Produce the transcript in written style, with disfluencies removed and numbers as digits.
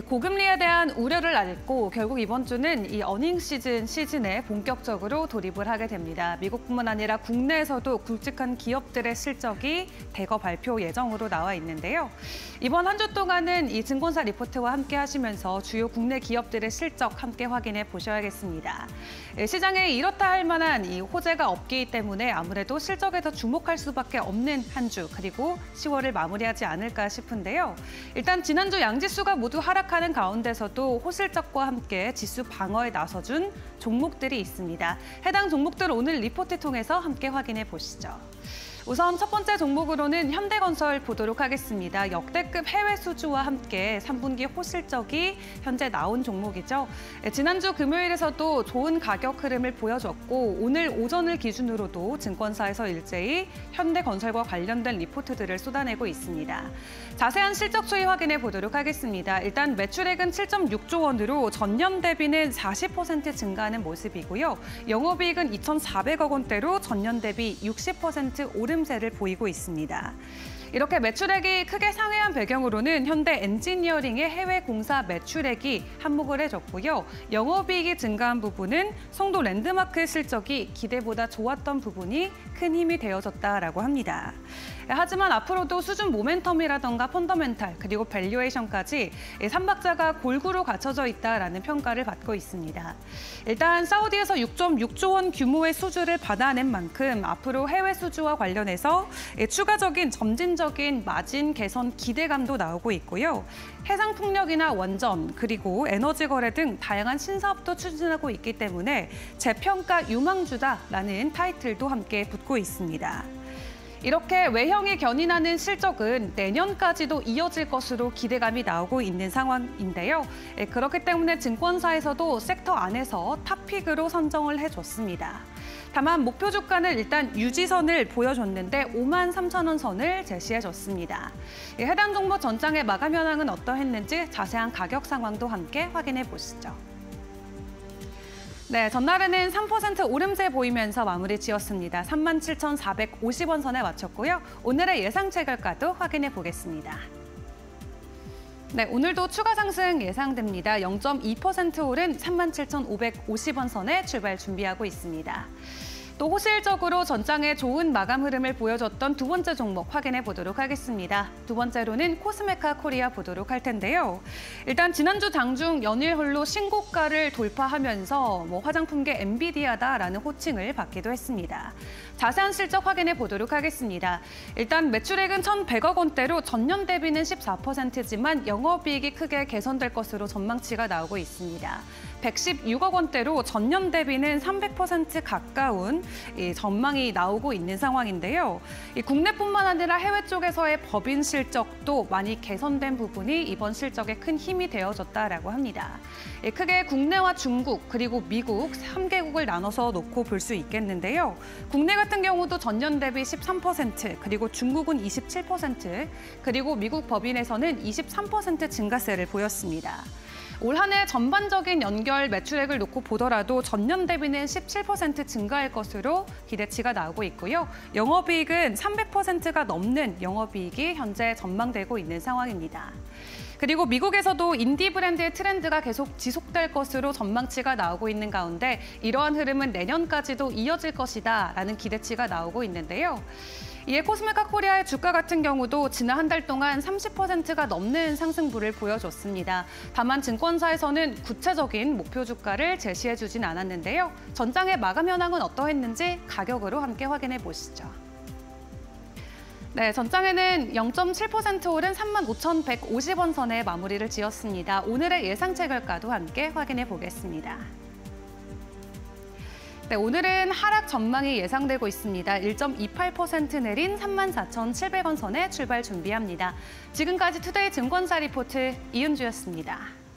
고금리에 대한 우려를 안고 결국 이번 주는 이 어닝 시즌에 본격적으로 돌입을 하게 됩니다. 미국뿐만 아니라 국내에서도 굵직한 기업들의 실적이 대거 발표 예정으로 나와 있는데요. 이번 한 주 동안은 이 증권사 리포트와 함께 하시면서 주요 국내 기업들의 실적 함께 확인해 보셔야겠습니다. 시장에 이렇다 할 만한 이 호재가 없기 때문에 아무래도 실적에서 주목할 수밖에 없는 한 주, 그리고 10월을 마무리하지 않을까 싶은데요. 일단 지난주 양지수가 모두 하락하는 가운데서도 호실적과 함께 지수 방어에 나서준 종목들이 있습니다. 해당 종목들 오늘 리포트 통해서 함께 확인해 보시죠. 우선 첫 번째 종목으로는 현대건설 보도록 하겠습니다. 역대급 해외 수주와 함께 3분기 호실적이 현재 나온 종목이죠. 지난주 금요일에서도 좋은 가격 흐름을 보여줬고 오늘 오전을 기준으로도 증권사에서 일제히 현대건설과 관련된 리포트들을 쏟아내고 있습니다. 자세한 실적 추이 확인해 보도록 하겠습니다. 일단 매출액은 7.6조 원으로 전년 대비는 40% 증가하는 모습이고요. 영업이익은 2,400억 원대로 전년 대비 60% 오른 흐름세를 보이고 있습니다. 이렇게 매출액이 크게 상회한 배경으로는 현대 엔지니어링의 해외 공사 매출액이 한몫을 해줬고요. 영업이익이 증가한 부분은 송도 랜드마크 실적이 기대보다 좋았던 부분이 큰 힘이 되어졌다라고 합니다. 하지만 앞으로도 수준 모멘텀이라던가 펀더멘탈 그리고 밸류에이션까지 3박자가 골고루 갖춰져 있다라는 평가를 받고 있습니다. 일단 사우디에서 6.6조 원 규모의 수주를 받아낸 만큼 앞으로 해외 수주와 관련해서 추가적인 점진적인 마진 개선 기대감도 나오고 있고요. 해상풍력이나 원전 그리고 에너지 거래 등 다양한 신사업도 추진하고 있기 때문에 재평가 유망주다라는 타이틀도 함께 붙고 있습니다. 이렇게 외형이 견인하는 실적은 내년까지도 이어질 것으로 기대감이 나오고 있는 상황인데요. 그렇기 때문에 증권사에서도 섹터 안에서 탑픽으로 선정을 해줬습니다. 다만 목표 주가는 일단 유지선을 보여줬는데 53,000원 선을 제시해줬습니다. 해당 종목 전장의 마감 현황은 어떠했는지 자세한 가격 상황도 함께 확인해 보시죠. 네, 전날에는 3% 오름세 보이면서 마무리 지었습니다. 37,450원 선에 마쳤고요. 오늘의 예상채 결과도 확인해 보겠습니다. 네, 오늘도 추가 상승 예상됩니다. 0.2% 오른 37,550원 선에 출발 준비하고 있습니다. 또 호실적으로 전장에 좋은 마감 흐름을 보여줬던 두 번째 종목 확인해 보도록 하겠습니다. 두 번째로는 코스메카 코리아 보도록 할 텐데요. 일단 지난주 당중 연일홀로 신고가를 돌파하면서 화장품계 엔비디아다라는 호칭을 받기도 했습니다. 자세한 실적 확인해 보도록 하겠습니다. 일단 매출액은 1,100억 원대로 전년 대비는 14%지만 영업이익이 크게 개선될 것으로 전망치가 나오고 있습니다. 116억 원대로 전년 대비는 300% 가까운 전망이 나오고 있는 상황인데요. 국내뿐만 아니라 해외 쪽에서의 법인 실적도 많이 개선된 부분이 이번 실적에 큰 힘이 되어졌다라고 합니다. 크게 국내와 중국 그리고 미국 3개국을 나눠서 놓고 볼 수 있겠는데요. 국내 같은 경우도 전년 대비 13% 그리고 중국은 27% 그리고 미국 법인에서는 23% 증가세를 보였습니다. 올 한 해 전반적인 연결 매출액을 놓고 보더라도 전년 대비는 17% 증가할 것으로 기대치가 나오고 있고요. 영업이익은 300%가 넘는 영업이익이 현재 전망되고 있는 상황입니다. 그리고 미국에서도 인디 브랜드의 트렌드가 계속 지속될 것으로 전망치가 나오고 있는 가운데 이러한 흐름은 내년까지도 이어질 것이다라는 기대치가 나오고 있는데요. 이에 코스메카 코리아의 주가 같은 경우도 지난 한 달 동안 30%가 넘는 상승부를 보여줬습니다. 다만 증권사에서는 구체적인 목표 주가를 제시해주진 않았는데요. 전장의 마감 현황은 어떠했는지 가격으로 함께 확인해 보시죠. 네, 전장에는 0.7% 오른 35,150원 선에 마무리를 지었습니다. 오늘의 예상채 결과도 함께 확인해 보겠습니다. 네, 오늘은 하락 전망이 예상되고 있습니다. 1.28% 내린 34,700원 선에 출발 준비합니다. 지금까지 투데이 증권사 리포트 이은주였습니다.